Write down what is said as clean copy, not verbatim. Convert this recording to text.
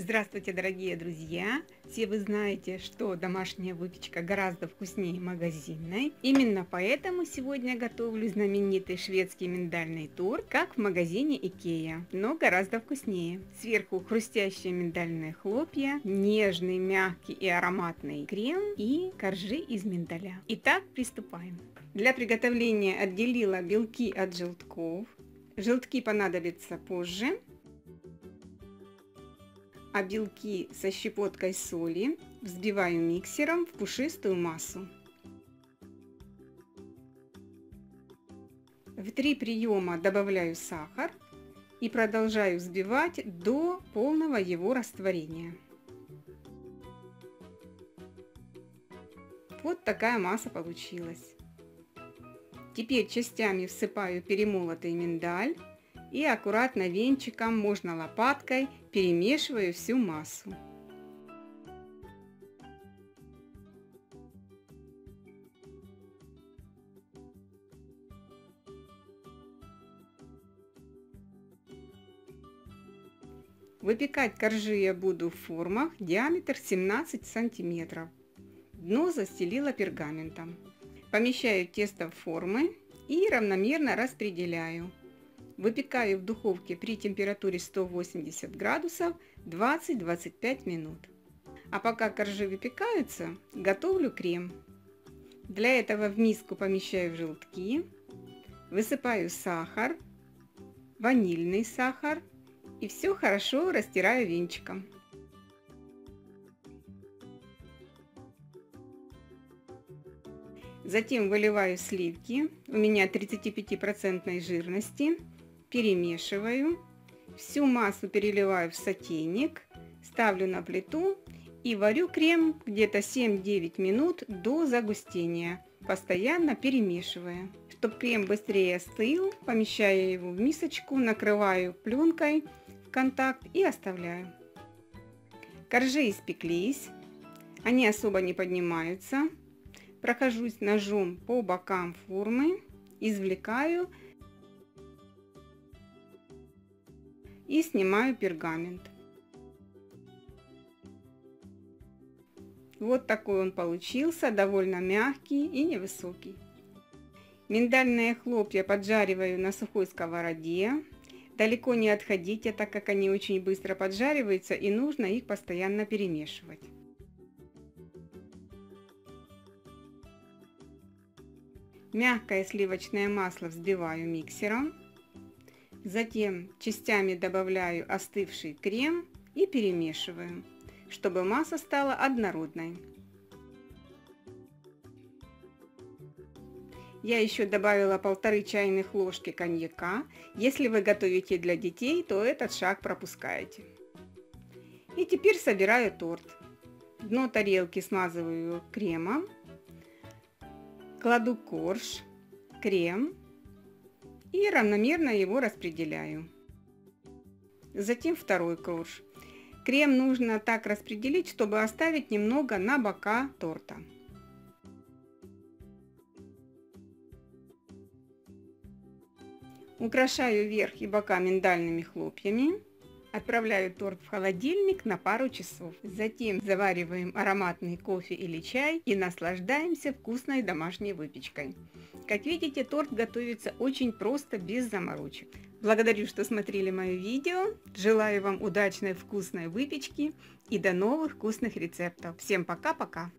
Здравствуйте, дорогие друзья! Все вы знаете, что домашняя выпечка гораздо вкуснее магазинной. Именно поэтому сегодня готовлю знаменитый шведский миндальный торт, как в магазине ИКЕА, но гораздо вкуснее. Сверху хрустящие миндальные хлопья, нежный, мягкий и ароматный крем и коржи из миндаля. Итак, приступаем. Для приготовления отделила белки от желтков. Желтки понадобятся позже. А белки со щепоткой соли взбиваю миксером в пушистую массу. В 3 приема добавляю сахар и продолжаю взбивать до полного его растворения. Вот такая масса получилась. Теперь частями всыпаю перемолотый миндаль. И аккуратно венчиком, можно лопаткой, перемешиваю всю массу. Выпекать коржи я буду в формах, диаметр 17 сантиметров. Дно застелила пергаментом. Помещаю тесто в формы и равномерно распределяю. Выпекаю в духовке при температуре 180 градусов 20-25 минут. А пока коржи выпекаются, готовлю крем. Для этого в миску помещаю желтки, высыпаю сахар, ванильный сахар и все хорошо растираю венчиком. Затем выливаю сливки, у меня 35% жирности. Перемешиваю, всю массу переливаю в сотейник, ставлю на плиту и варю крем где-то 7-9 минут до загустения, постоянно перемешивая. Чтобы крем быстрее остыл, помещаю его в мисочку, накрываю пленкой в контакт и оставляю. Коржи испеклись, они особо не поднимаются. Прохожусь ножом по бокам формы, извлекаю и снимаю пергамент. Вот такой он получился, довольно мягкий и невысокий. Миндальные хлопья поджариваю на сухой сковороде. Далеко не отходите, так как они очень быстро поджариваются и нужно их постоянно перемешивать. Мягкое сливочное масло взбиваю миксером. Затем частями добавляю остывший крем и перемешиваю, чтобы масса стала однородной. Я еще добавила 1,5 чайных ложки коньяка. Если вы готовите для детей, то этот шаг пропускаете. И теперь собираю торт. Дно тарелки смазываю кремом. Кладу корж, крем и равномерно его распределяю. Затем второй корж. Крем нужно так распределить, чтобы оставить немного на бока торта. Украшаю верх и бока миндальными хлопьями. Отправляю торт в холодильник на пару часов. Затем завариваем ароматный кофе или чай и наслаждаемся вкусной домашней выпечкой. Как видите, торт готовится очень просто, без заморочек. Благодарю, что смотрели мое видео. Желаю вам удачной вкусной выпечки и до новых вкусных рецептов. Всем пока-пока!